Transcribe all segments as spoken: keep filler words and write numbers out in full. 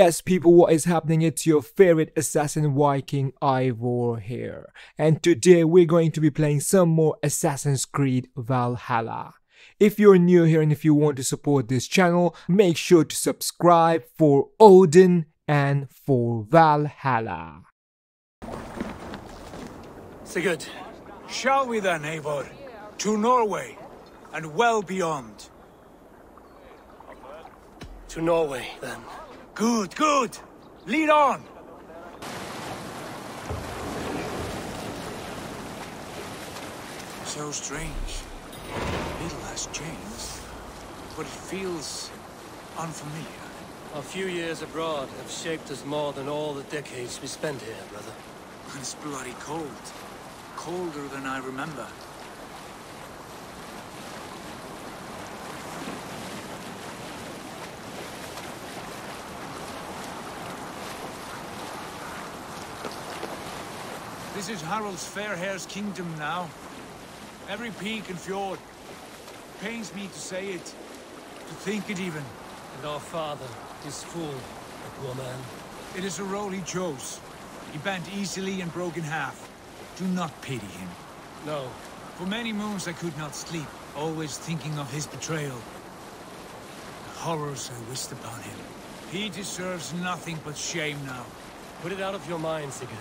Yes people, what is happening? It's your favorite assassin Viking Eivor here, and today we're going to be playing some more Assassin's Creed Valhalla. If you're new here and if you want to support this channel, make sure to subscribe for Odin and for Valhalla. Sigurd, shall we then, Eivor? To Norway, and well beyond. To Norway, then. Good, good! Lead on! So strange. Little has changed, but it feels unfamiliar. A few years abroad have shaped us more than all the decades we spent here, brother. It's bloody cold. Colder than I remember. This is Harald's Fairhair's kingdom now. Every peak and fjord. Pains me to say it, to think it even. And our father, this fool, the poor man. It is a role he chose. He bent easily and broke in half. Do not pity him. No. For many moons I could not sleep, always thinking of his betrayal. The horrors I wished upon him. He deserves nothing but shame now. Put it out of your mind, Sigurd.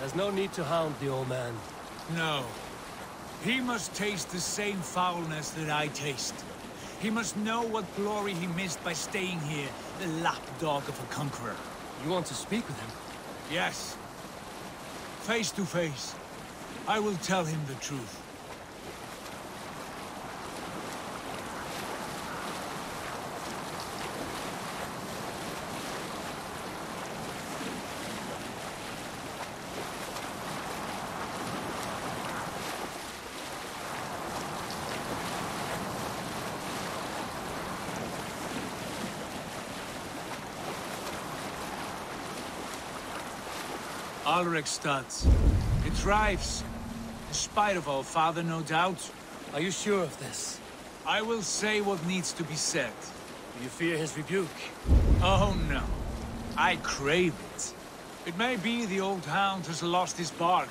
There's no need to hound the old man. No. He must taste the same foulness that I taste. He must know what glory he missed by staying here, the lapdog of a conqueror. You want to speak with him? Yes. Face to face. I will tell him the truth. Alrekstad. It thrives, in spite of our father, no doubt. Are you sure of this? I will say what needs to be said. Do you fear his rebuke? Oh no. I crave it. It may be the old hound has lost his bark.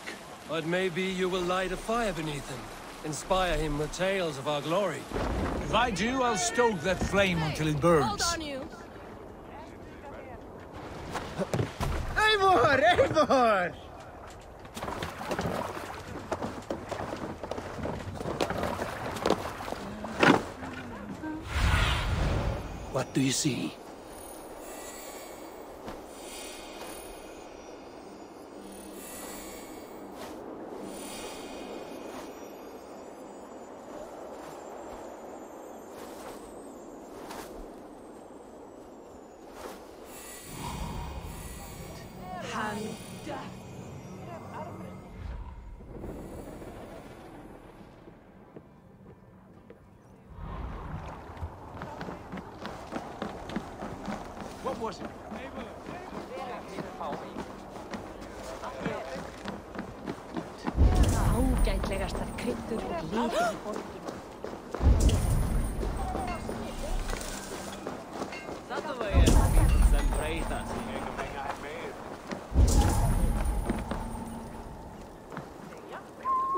Or it may be you will light a fire beneath him, inspire him with tales of our glory. If I do, I'll stoke that flame until it burns. Hold on, you. Eivor! Eivor! What do you see?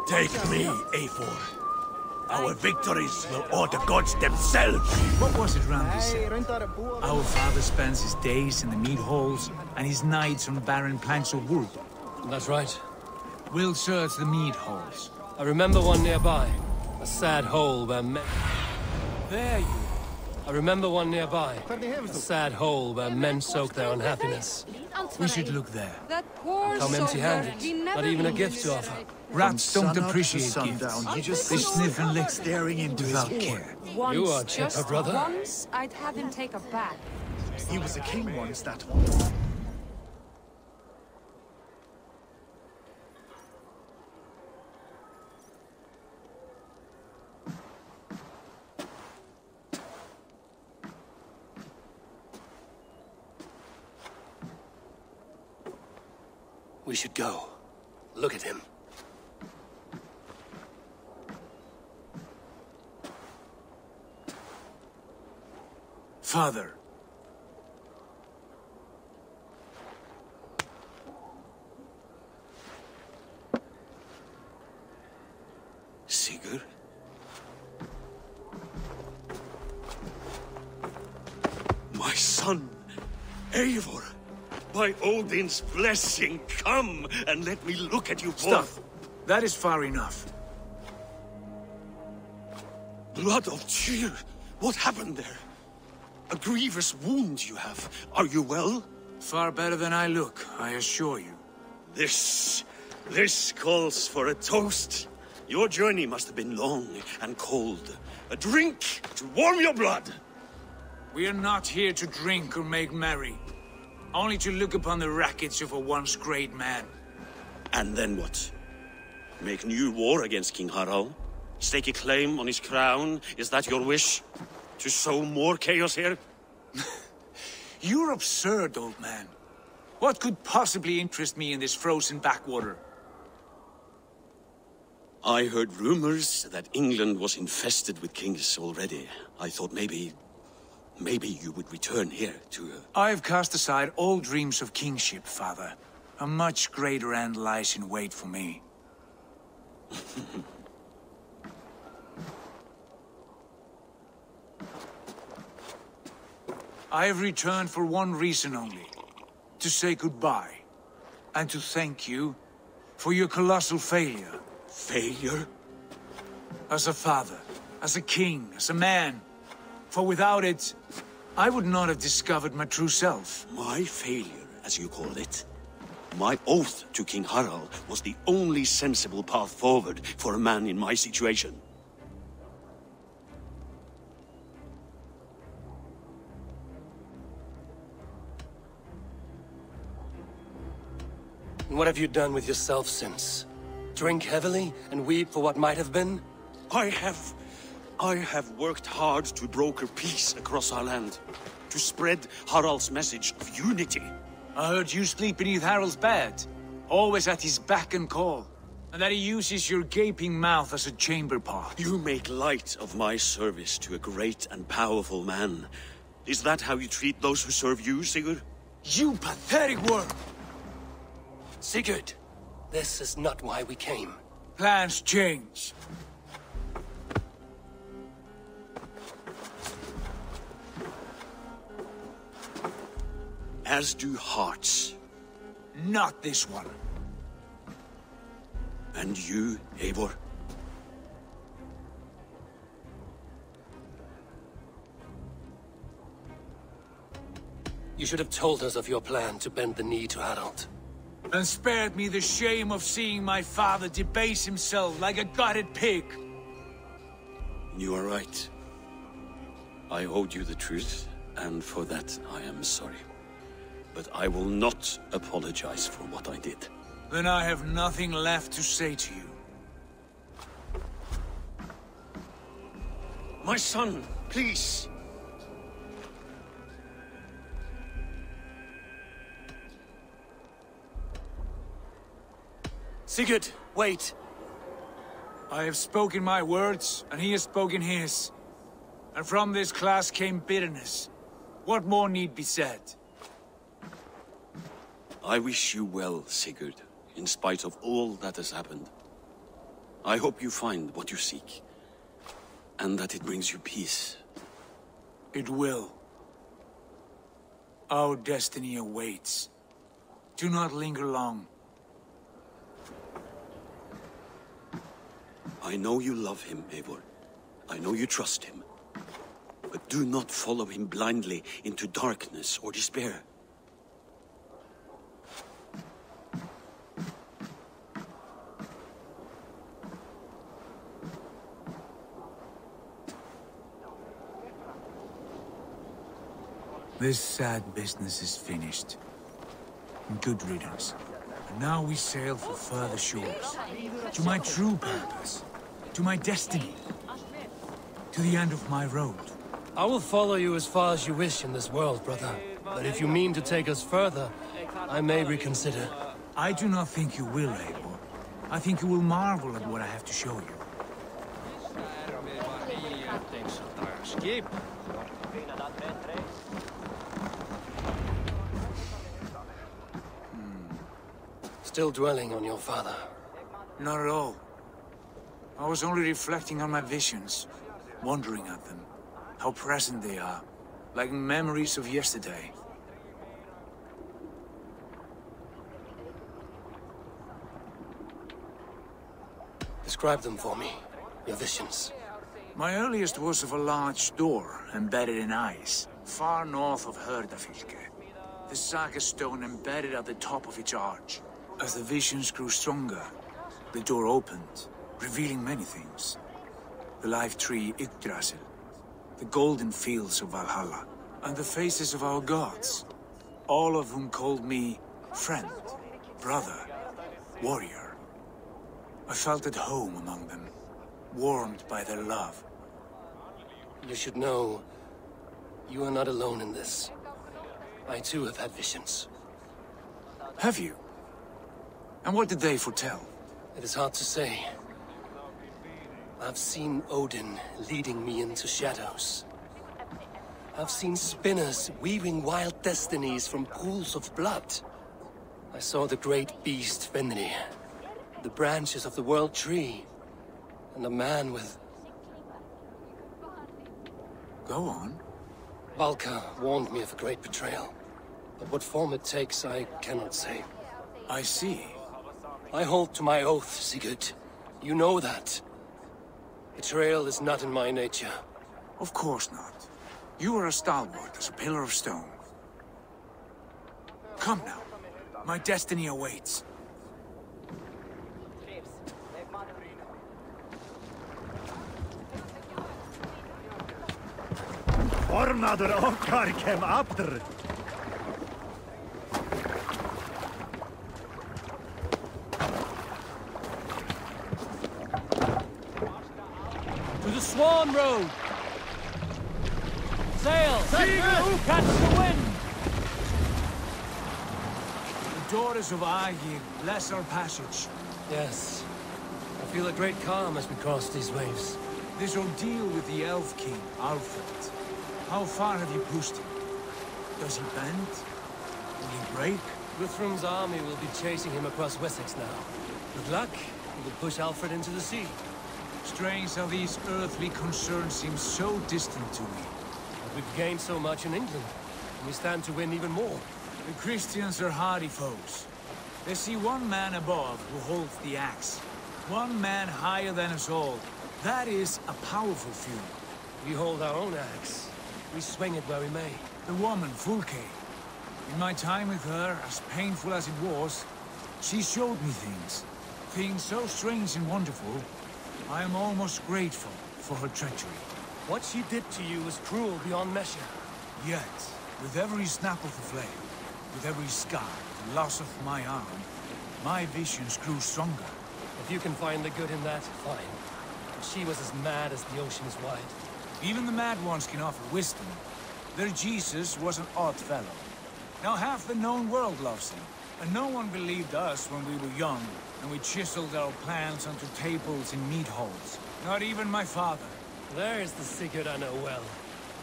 Take me, Eivor. Our victories will order gods themselves. What was it Randy said? Our father spends his days in the meat halls and his nights on barren planks of wood. That's right. We'll search the meat halls. I remember one nearby. A sad hole where men... There you... I remember one nearby. A sad hole where men soak their unhappiness. We should look there. That poor come empty-handed. Not even a gift to offer. Rats don't appreciate gifts. You just they sniff and lick, staring into without care. Once, you are chipper, brother. Once, I'd have him take a bath. He was a king once, that one. We should go. Look at him. Father. Sigurd? My son, Eivor, by Odin's blessing, come and let me look at you both. Stop. That is far enough. Blood of Tyr? What happened there? A grievous wound you have. Are you well? Far better than I look, I assure you. This... this calls for a toast. Your journey must have been long and cold. A drink to warm your blood! We are not here to drink or make merry. Only to look upon the rackets of a once great man. And then what? Make new war against King Harald? Stake a claim on his crown? Is that your wish? To sow more chaos here? You're absurd, old man. What could possibly interest me in this frozen backwater? I heard rumors that England was infested with kings already. I thought maybe... maybe you would return here to... Uh... I've cast aside all dreams of kingship, father. A much greater end lies in wait for me. I have returned for one reason only. To say goodbye. And to thank you for your colossal failure. Failure? As a father, as a king, as a man. For without it, I would not have discovered my true self. My failure, as you call it. My oath to King Harald was the only sensible path forward for a man in my situation. What have you done with yourself since? Drink heavily and weep for what might have been? I have... I have worked hard to broker peace across our land. To spread Harald's message of unity. I heard you sleep beneath Harald's bed. Always at his beck and call. And that he uses your gaping mouth as a chamber pot. You make light of my service to a great and powerful man. Is that how you treat those who serve you, Sigurd? You pathetic worm! Sigurd, this is not why we came. Plans change. As do hearts. Not this one. And you, Eivor? You should have told us of your plan to bend the knee to Harald. And spared me the shame of seeing my father debase himself like a gutted pig. You are right. I owed you the truth, and for that I am sorry. But I will not apologize for what I did. Then I have nothing left to say to you. My son, please! Sigurd, wait! I have spoken my words, and he has spoken his. And from this clash came bitterness. What more need be said? I wish you well, Sigurd, in spite of all that has happened. I hope you find what you seek, and that it brings you peace. It will. Our destiny awaits. Do not linger long. I know you love him, Eivor. I know you trust him. But do not follow him blindly into darkness or despair. This sad business is finished. Good riddance. And now we sail for further shores. To my true purpose. To my destiny, to the end of my road. I will follow you as far as you wish in this world, brother. But if you mean to take us further, I may reconsider. I do not think you will, Eivor. I think you will marvel at what I have to show you. Hmm. Still dwelling on your father? Not at all. I was only reflecting on my visions, wondering at them, how present they are, like memories of yesterday. Describe them for me, your visions. My earliest was of a large door embedded in ice, far north of Hördafj. The saga stone embedded at the top of its arch. As the visions grew stronger, the door opened, revealing many things. The live tree Yggdrasil, the golden fields of Valhalla, and the faces of our gods, all of whom called me friend, brother, warrior. I felt at home among them, warmed by their love. You should know, you are not alone in this. I too have had visions. Have you? And what did they foretell? It is hard to say. I've seen Odin leading me into shadows. I've seen spinners weaving wild destinies from pools of blood. I saw the great beast Fenrir, the branches of the world tree, and a man with... Go on. Valka warned me of a great betrayal, but what form it takes I cannot say. I see. I hold to my oath, Sigurd. You know that. Betrayal is not in my nature. Of course not. You are a stalwart as a pillar of stone. Come now. My destiny awaits. Ormaður okkar kem aftur. To the Swan Road. Sail, Sigurd, catch the wind. The daughters of Aegir bless our passage. Yes, I feel a great calm as we cross these waves. This ordeal with the Elf King, Alfred. How far have you pushed him? Does he bend? Will he break? Guthrum's army will be chasing him across Wessex now. With luck, he will push Alfred into the sea. Strange how these earthly concerns seem so distant to me. But we've gained so much in England, and we stand to win even more. The Christians are hardy foes. They see one man above who holds the axe. One man higher than us all. That is a powerful few. We hold our own axe. We swing it where we may. The woman, Fulke. In my time with her, as painful as it was, she showed me things. Things so strange and wonderful, I am almost grateful for her treachery. What she did to you was cruel beyond measure. Yet, with every snap of the flame, with every scar, the loss of my arm, my visions grew stronger. If you can find the good in that, fine. But she was as mad as the ocean is wide. Even the mad ones can offer wisdom. Their Jesus was an odd fellow. Now half the known world loves him, and no one believed us when we were young, and we chiseled our plans onto tables in meat halls. Not even my father. There is the Sigurd I know well.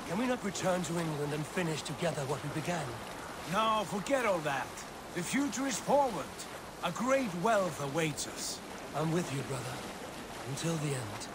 Can we not return to England and finish together what we began? No, forget all that. The future is forward. A great wealth awaits us. I'm with you, brother. Until the end.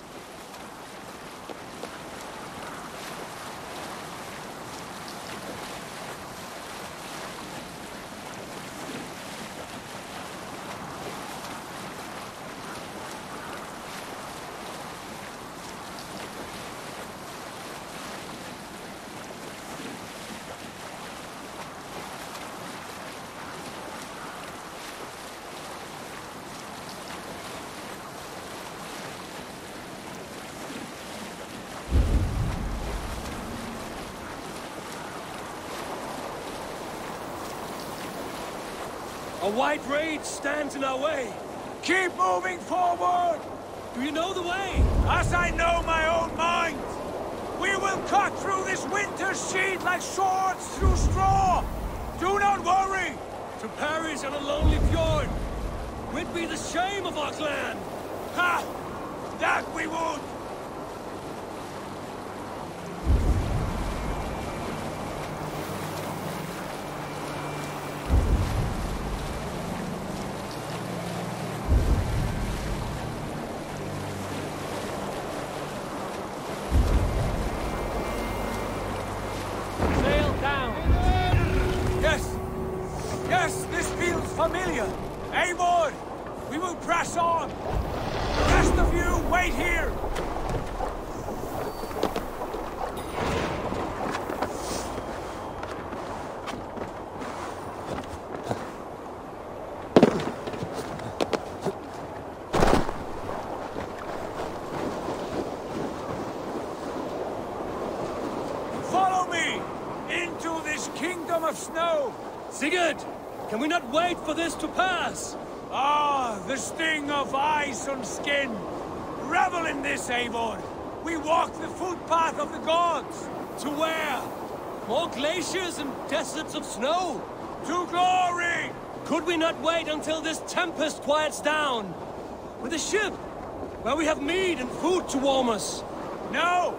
A white rage stands in our way. Keep moving forward! Do you know the way? As I know my own mind! We will cut through this winter's sheet like swords through straw! Do not worry! To perish on a lonely fjord would be the shame of our clan! Ha! That we would! familiar. Eivor, we will press on. The rest of you, wait here. Sigurd, can we not wait for this to pass? Ah, the sting of ice on skin. Revel in this, Eivor. We walk the footpath of the gods. To where? More glaciers and deserts of snow. To glory! Could we not wait until this tempest quiets down? With a ship, where we have mead and food to warm us. No!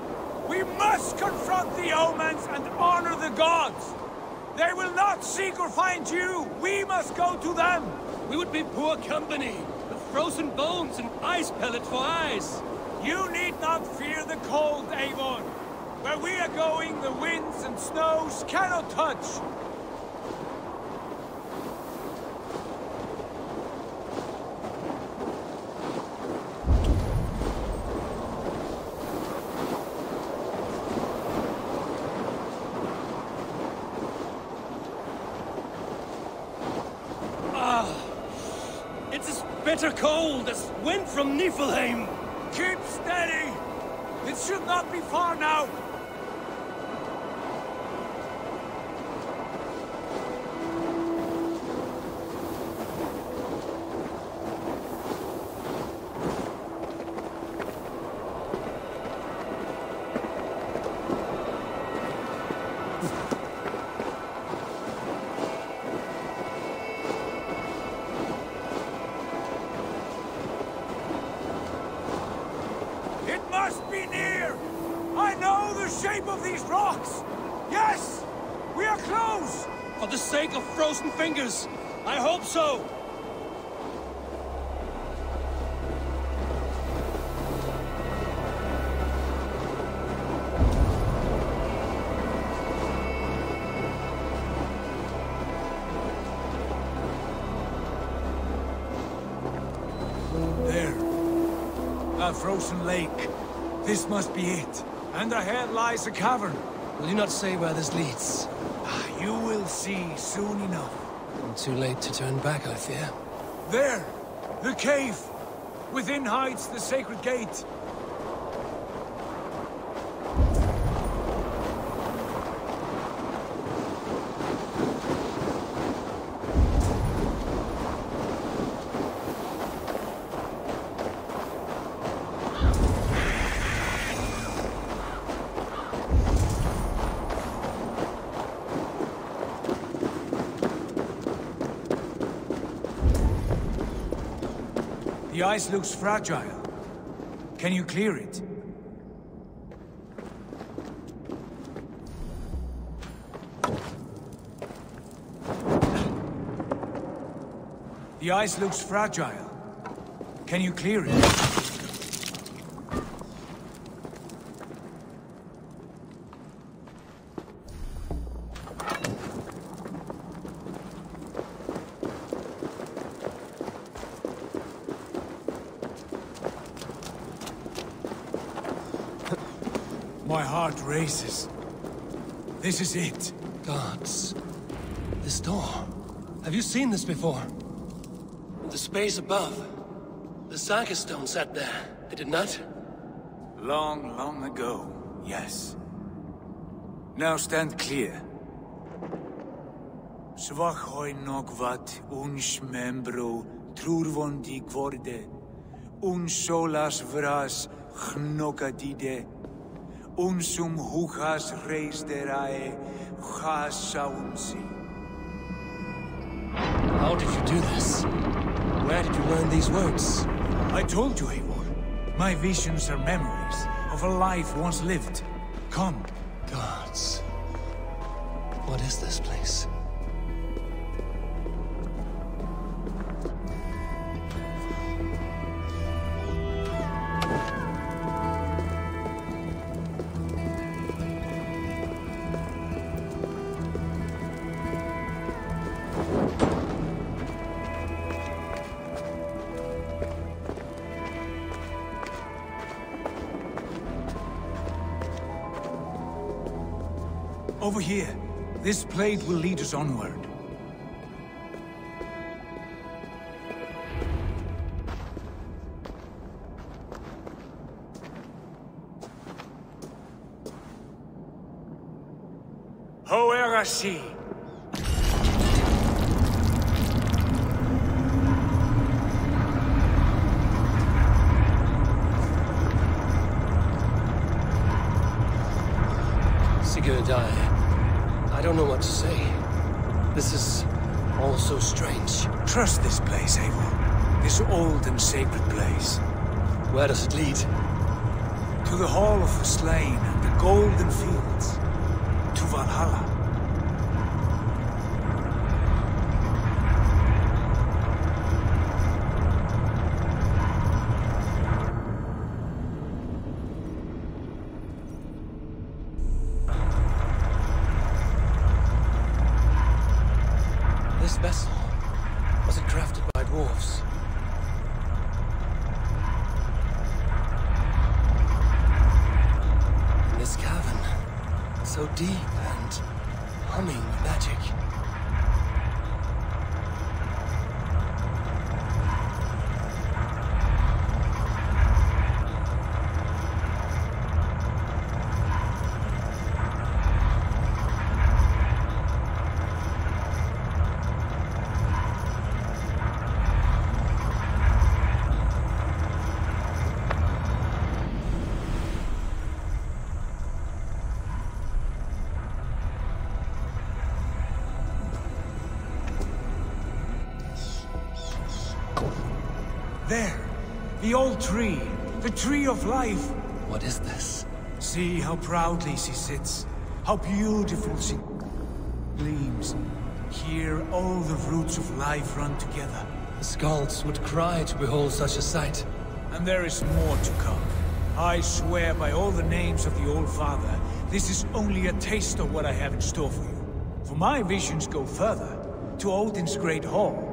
We must confront the omens and honor the gods. They will not seek or find you! We must go to them! We would be poor company, with frozen bones and ice pellets for eyes. You need not fear the cold, Eivor. Where we are going, the winds and snows cannot touch. Cold as wind from Niflheim. Keep steady. It should not be far now. Frozen fingers. I hope so. There. A frozen lake. This must be it. And ahead lies a cavern. Will you not say where this leads? You will see soon enough. I'm too late to turn back, I fear. There! The cave! Within hides the sacred gate. The ice looks fragile. Can you clear it? The ice looks fragile. Can you clear it? Races. This is it. Gods. This door. Have you seen this before? The space above. The Saga Stone sat there, did it not? Long, long ago, yes. Now stand clear. Svachoi nogvat uns membro trurvondi gvorde uns solas vras hnokadide Unsum huchas reis derae, chasaunsi. How did you do this? Where did you learn these words? I told you, Eivor. My visions are memories of a life once lived. Come. Gods. What is this place? Over here. This blade will lead us onward. Hoera she! Sigurd, I... I don't know what to say. This is all so strange. Trust this place, Eivor. This old and sacred place. Where does it lead? To the Hall of the Slain and the Golden Fields. To Valhalla. There! The old tree! The tree of life! What is this? See how proudly she sits, how beautiful she gleams. Here all the roots of life run together. The skalds would cry to behold such a sight. And there is more to come. I swear by all the names of the Old Father, this is only a taste of what I have in store for you. For my visions go further, to Odin's Great Hall.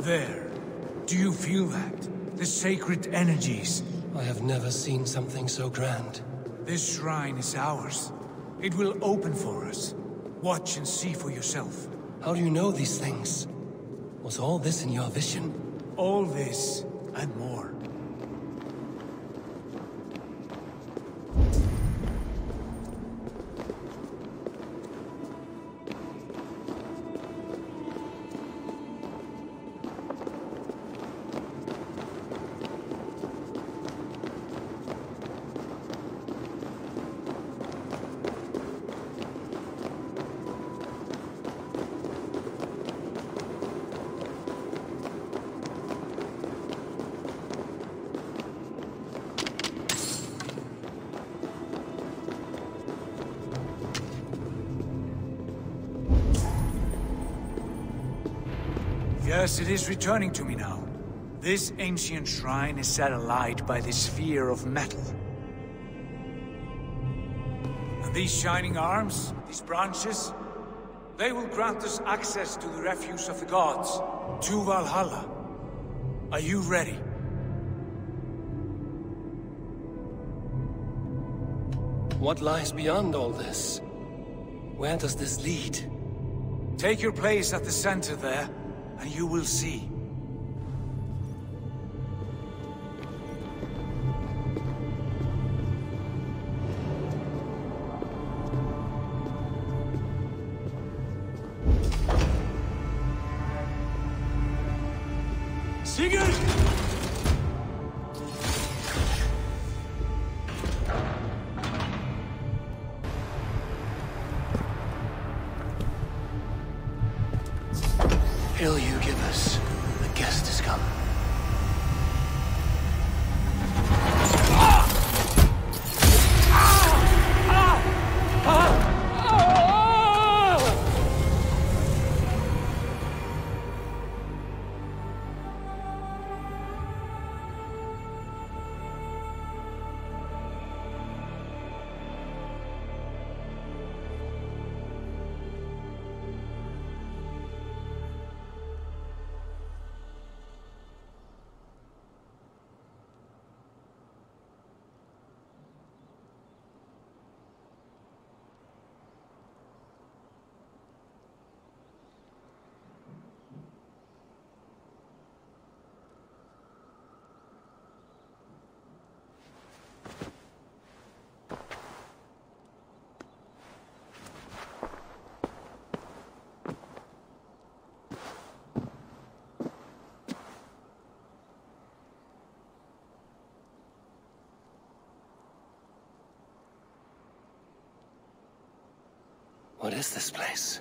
There. Do you feel that? The sacred energies. I have never seen something so grand. This shrine is ours. It will open for us. Watch and see for yourself. How do you know these things? Was all this in your vision? All this and more. Yes, it is returning to me now. This ancient shrine is set alight by this sphere of metal. And these shining arms, these branches, they will grant us access to the refuse of the gods, to Valhalla. Are you ready? What lies beyond all this? Where does this lead? Take your place at the center there. And you will see. Sigurd! Ill you give us, the guest has come. What is this place?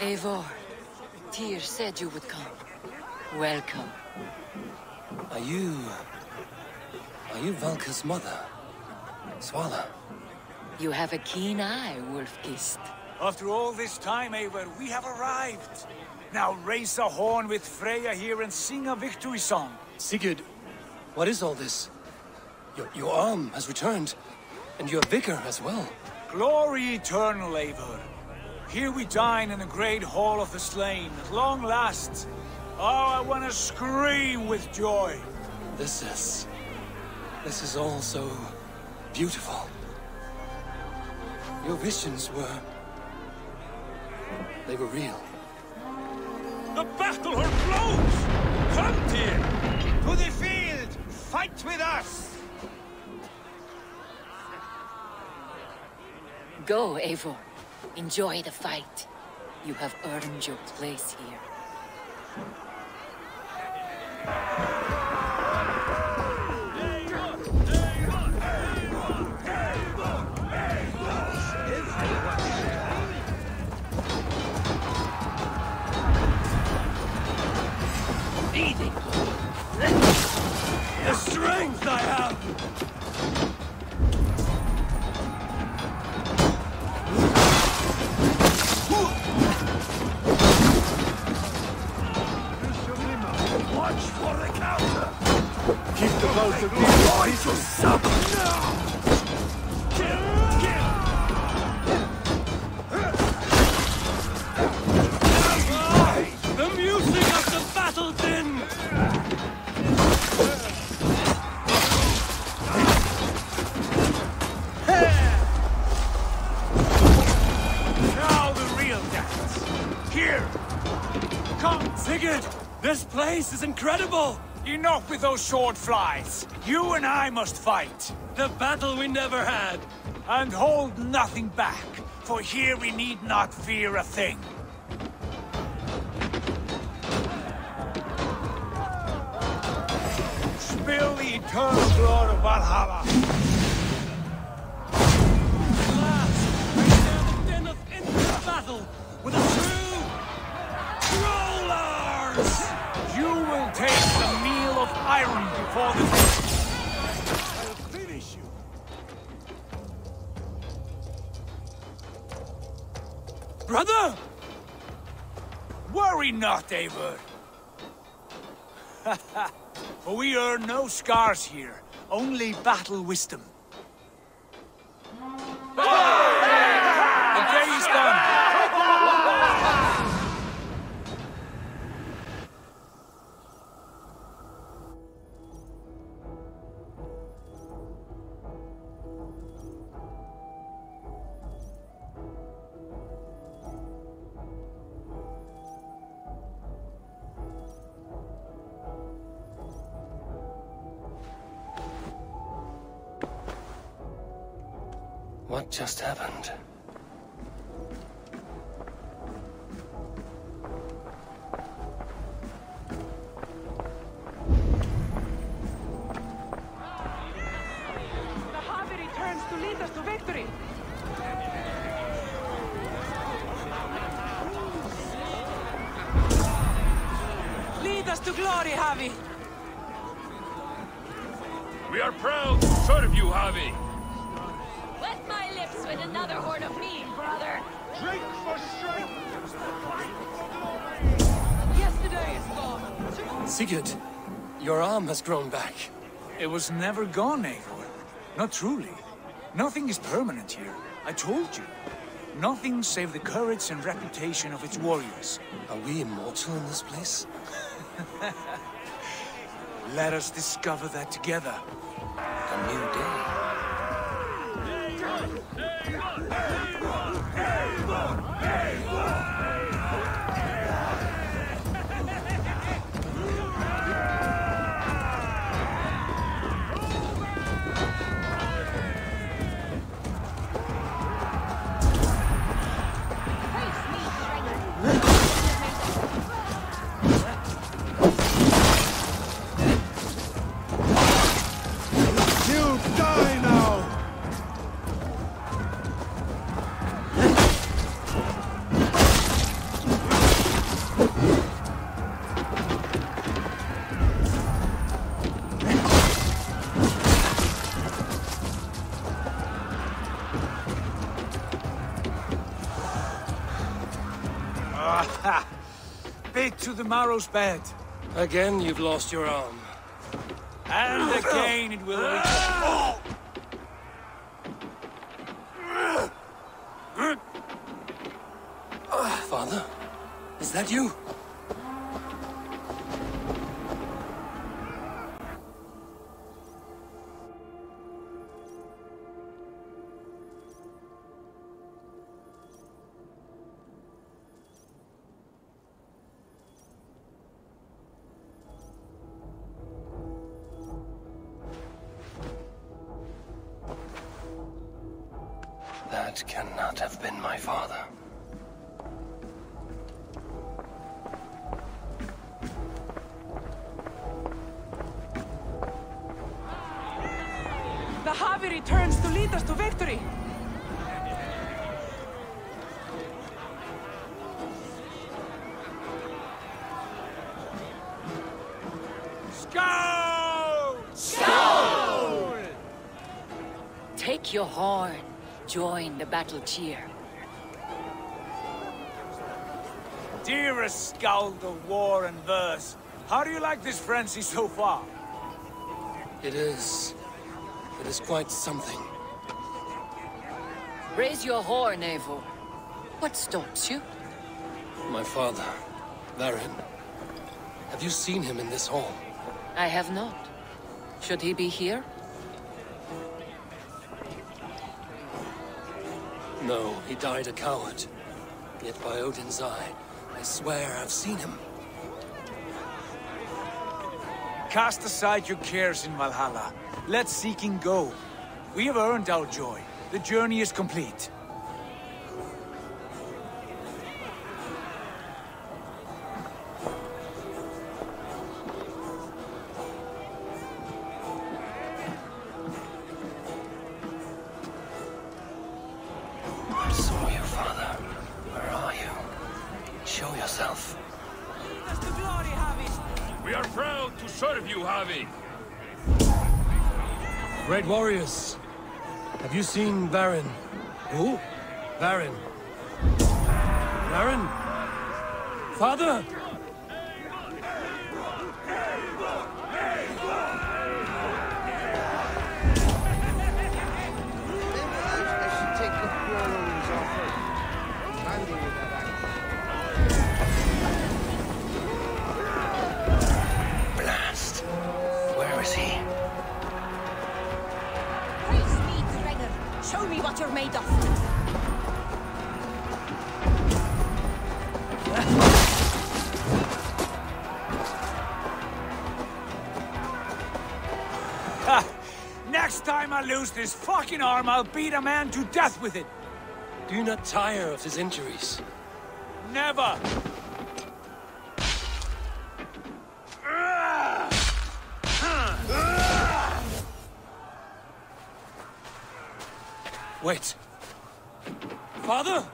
Eivor, Tyr said you would come. Welcome. Are you... Are you Valka's mother? Swala? You have a keen eye, Wolfkist. After all this time, Eivor, we have arrived. Now raise a horn with Freyja here and sing a victory song. Sigurd, what is all this? Your, your arm has returned, and your vigor as well. Glory eternal, Eivor. Here we dine in the great hall of the slain, at long last. Oh, I want to scream with joy. This is... this is all so beautiful. Your visions were... they were real. The battle her blows! Come, dear! To the field! Fight with us! Go, Eivor. Enjoy the fight. You have earned your place here. Eating. The strength I have! Both of you shall suffer! Kill! Kill! The music of the battle din! Now the real dance! Here! Come, Sigurd! This place is incredible! Enough with those sword flies! You and I must fight! The battle we never had! And hold nothing back, for here we need not fear a thing. Spill the eternal glory of Valhalla! At last, we stand the den of endless battle with a true... Trollers! You will take the of iron before the day. I'll finish you. Brother! Worry not, Eivor. For we earn no scars here, only battle wisdom. The day is done. What just happened? Sigurd, your arm has grown back. It was never gone, Eivor. Not truly. Nothing is permanent here. I told you. Nothing save the courage and reputation of its warriors. Are we immortal in this place? Let us discover that together. A new to the Marrow's bed. Again, you've lost your arm. And again, it will reach. Oh! Father? Is that you? Your horn, join the battle cheer. Dearest Skald of war and verse, how do you like this frenzy so far? It is... it is quite something. Raise your horn, Eivor. What stops you? My father, Varin. Have you seen him in this hall? I have not. Should he be here? No, he died a coward. Yet by Odin's eye, I swear I've seen him. Cast aside your cares in Valhalla. Let seeking go. We have earned our joy. The journey is complete. Warriors, have you seen Varin? Who? Varin. Varin? Father? Lose this fucking arm, I'll beat a man to death with it! Do you not tire of his injuries? Never! Wait. Father?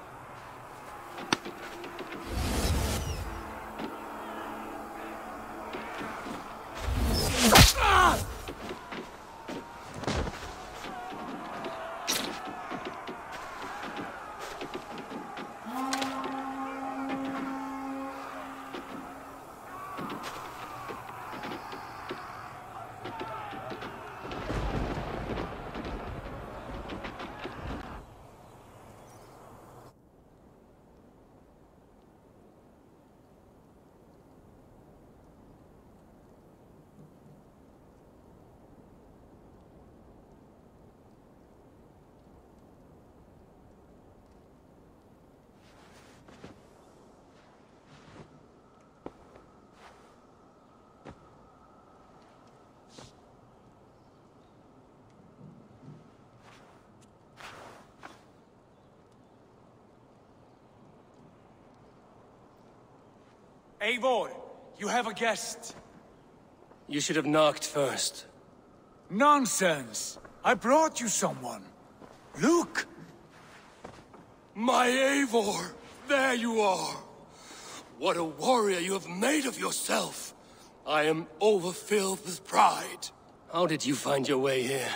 Eivor, you have a guest. You should have knocked first. Nonsense! I brought you someone. Look! My Eivor! There you are! What a warrior you have made of yourself! I am overfilled with pride. How did you find your way here?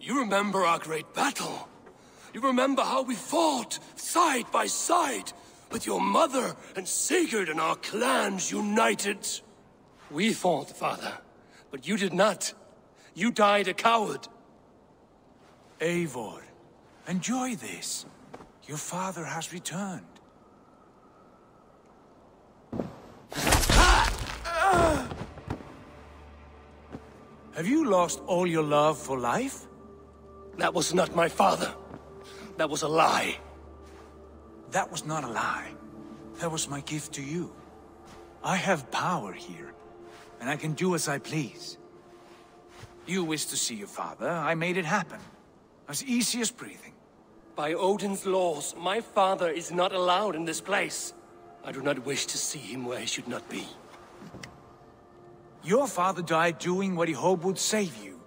You remember our great battle. You remember how we fought, side by side, with your mother and Sigurd and our clans united. We fought, father, but you did not. You died a coward. Eivor, enjoy this. Your father has returned. Have you lost all your love for life? That was not my father. That was a lie. That was not a lie. That was my gift to you. I have power here, and I can do as I please. You wished to see your father, I made it happen. As easy as breathing. By Odin's laws, my father is not allowed in this place. I do not wish to see him where he should not be. Your father died doing what he hoped would save you.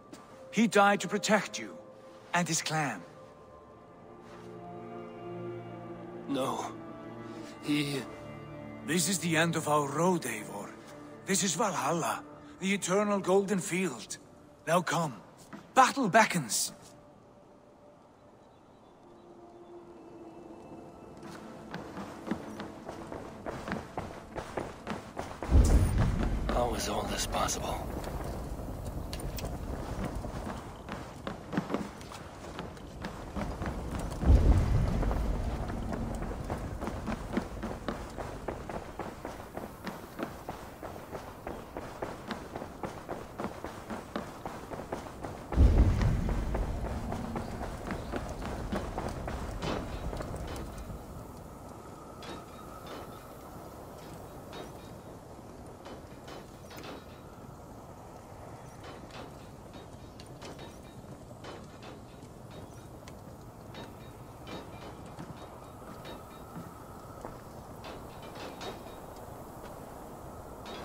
He died to protect you, and his clan. No. He... This is the end of our road, Eivor. This is Valhalla, the eternal golden field. Now come. Battle beckons. How is all this possible?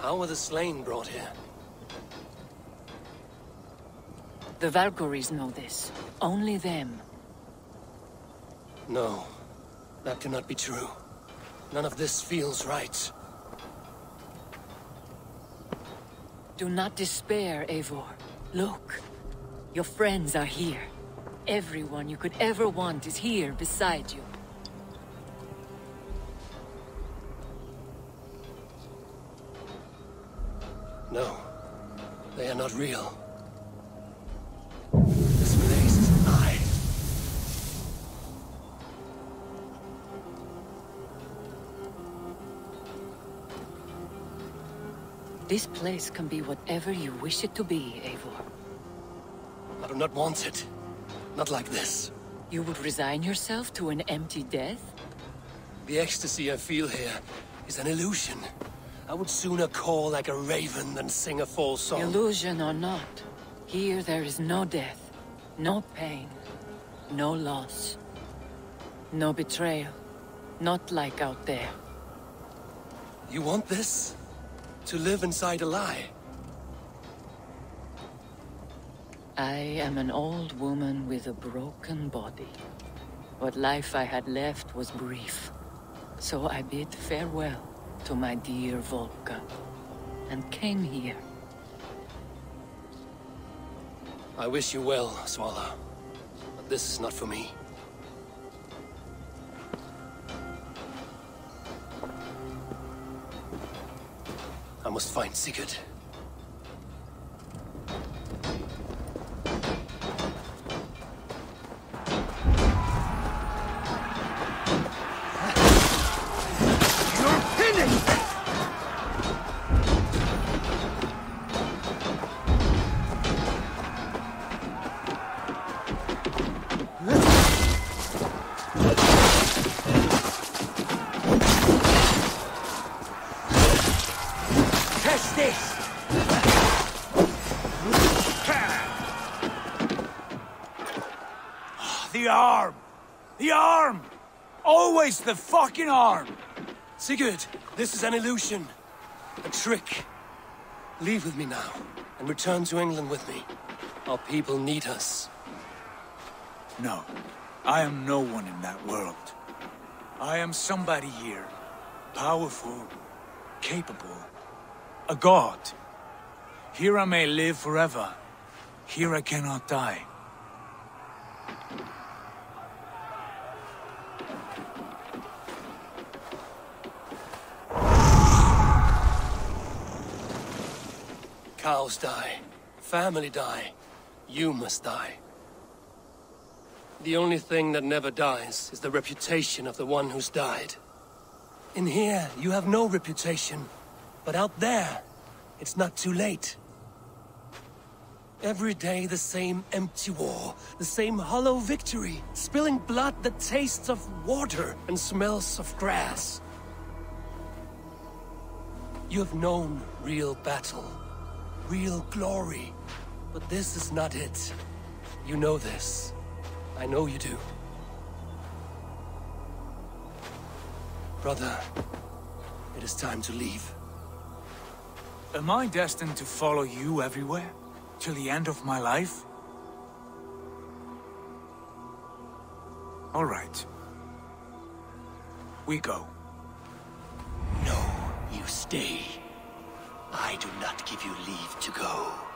How were the slain brought here? The Valkyries know this. Only them. No. That cannot be true. None of this feels right. Do not despair, Eivor. Look. Your friends are here. Everyone you could ever want is here beside you. No, they are not real. This place is mine. This place can be whatever you wish it to be, Eivor. I do not want it. Not like this. You would resign yourself to an empty death? The ecstasy I feel here is an illusion. I would sooner call like a raven than sing a false song. Illusion or not, here there is no death, no pain, no loss, no betrayal. Not like out there. You want this? To live inside a lie? I am an old woman with a broken body. What life I had left was brief, so I bid farewell to my dear Valka, and came here. I wish you well, Swala, but this is not for me. I must find Sigurd. Always the fucking arm! Sigurd, this is an illusion. A trick. Leave with me now, and return to England with me. Our people need us. No. I am no one in that world. I am somebody here. Powerful. Capable. A god. Here I may live forever. Here I cannot die. Cows die. Family die. You must die. The only thing that never dies is the reputation of the one who's died. In here, you have no reputation. But out there, it's not too late. Every day the same empty war, the same hollow victory, spilling blood that tastes of water and smells of grass. You have known real battle. Real glory. But this is not it. You know this. I know you do. Brother, it is time to leave. Am I destined to follow you everywhere? Till the end of my life? All right. We go. No, you stay. I do not give you leave to go.